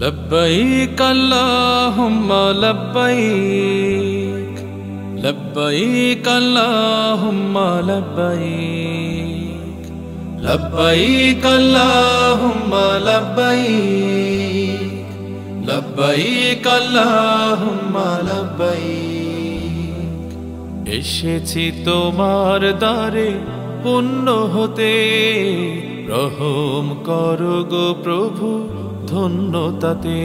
लब्बैक अल्लाहुम्मा लब्बैक, लब्बैक अल्लाहुम्मा लब्बैक, लब्बैक अल्लाहुम्मा लब्बैक, लब्बैक अल्लाहुम्मा लब्बैक। এসেছি তোমার দ্বারে পুণ্য হতে, রহম করো গো প্রভু ধন্যতাতে।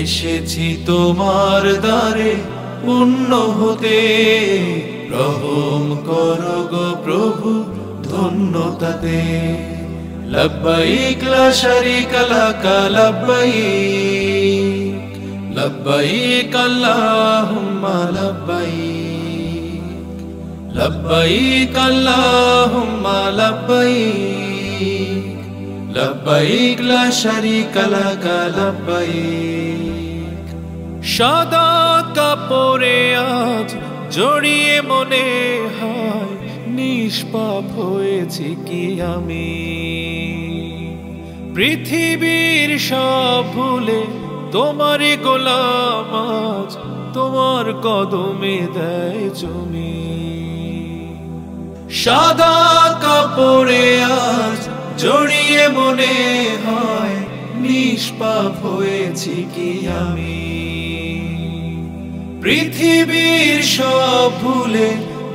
এসেছি তোমার দ্বারে পুণ্য হতে, রহম করো গো প্রভু ধন্যতাতে। লব্বাইক লা শারীকা লাকা লব্বাইক, লব্বাইক আল্লাহুম্মা লব্বাইক, লব্বাইক আল্লাহুম্মা লব্বাইক, লব্বাইক লা শারীকা লাকা লব্বাইক। সাদা কাপড়ে আজ জড়িয়ে মনে হয় নিষ্পাপ হয়েছি কি আমি। পৃথিবীর সব ভুলে তোমারই গোলাম আজ, তোমার কদমে দেয় জমি। সাদা কাপড়ে আজ জড়িয়ে মনে হয় নিষ্পাপ হয়েছি কি আমি। পৃথিবীর সব ভুলে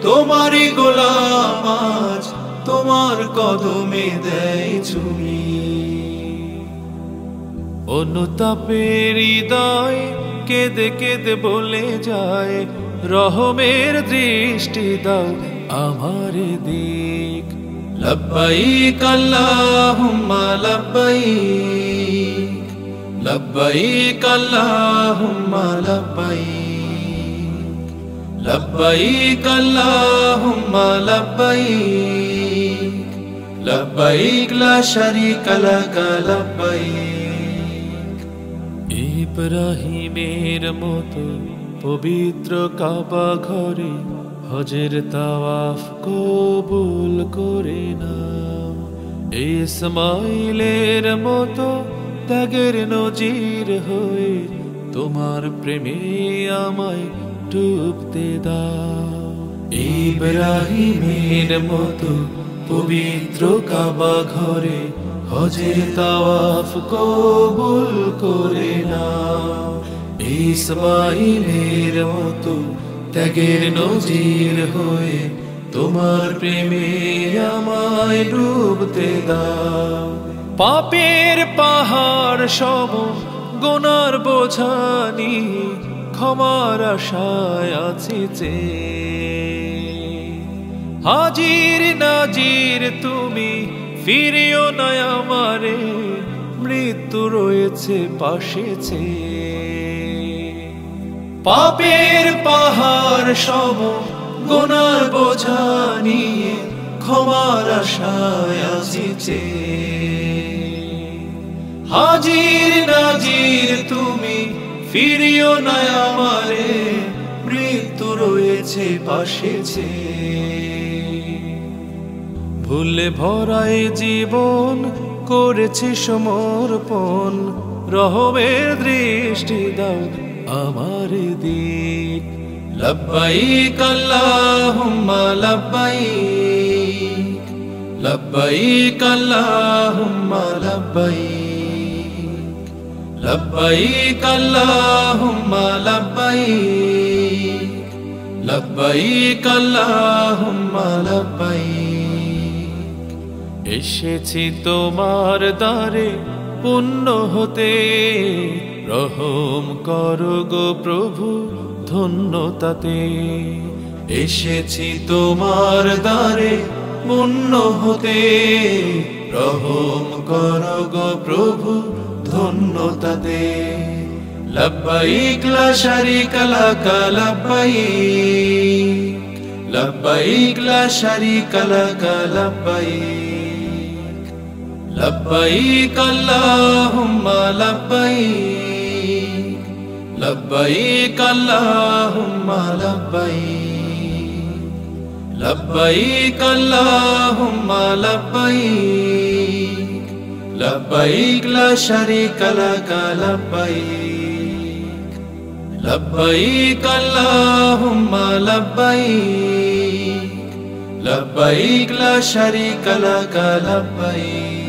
তোমারই গোলাম আজ, তোমার কদমে দেয় জমি। অনুতাপের হৃদয় কেঁদে কেঁদে বলে যায়, রহমের দৃষ্টি দাও আমার দিক। লব্বাইক আল্লাহুম্মা লব্বাইক, লব্বাইক আল্লাহুম্মা লব্বাইক, লব্বাইক আল্লাহুম্মা লব্বাইক, লব্বাইক লা শারীকা লাকা লব্বাইক। ইব্রাহিমের মতো পবিত্র কাবা ঘরে হজের তাওয়াফ কবুল করে নাও। ইসমাইলের মতো ত্যাগের নজির হয়ে তোমার প্রেমে আমায় ডুবতে দাও। ইব্রাহিমের মতো পবিত্র কাবা ঘরে হজের তাওয়াফ কবুল করে নাও। ইসমাইলের মতো ত্যাগের নজির হয়ে তোমার প্রেমে আমায় ডুবতে দাও। পাপের পাহাড় সম গুনার বোঝা নিয়ে ক্ষমার আশায় আছি যে। হাজির নাজির তুমি ফিরিও না আমারে, মৃত্যু রয়েছে পাশে যে। পাপের পাহাড় সম গুনার বোঝা নিয়ে ক্ষমার আশায় আছি যে। হাজির নাজির তুমি ফিরিও না আমারে, মৃত্যু রয়েছে পাশে যে। ভুলে ভরায় জীবন করেছি সমর্পণ, রহমের দৃষ্টি দাও আমার দিক। লব্বাইক আল্লাহুম্মা লব্বাইক, লব্বাইক আল্লাহুম্মা লব্বাইক, লব্বাইক আল্লাহুম্মা লব্বাইক, লব্বাইক আল্লাহুম্মা লব্বাইক। এসেছি তোমার দ্বারে পুণ্য হতে, রহম করো গো প্রভু ধন্যতাতে। এসেছি তোমার দ্বারে পুণ্য হতে, রহম করো গো প্রভু ধন্যতাতে। লব্বাইক লা শারীকা লাকা লব্বাইক, লব্বাইক লা শারীকা লাকা লব্বাইক, লব্বাইক আল্লাহুম্মা লব্বাইক, লব্বাইক আল্লাহুম্মা লব্বাইক, লব্বাইক আল্লাহুম্মা লব্বাইক, लब्बैक ला शरीक लक लब्बैक लब्बैक अल्लाहुम्मा लब्बैक लब्बैक ला शरीक लक लब्बैक।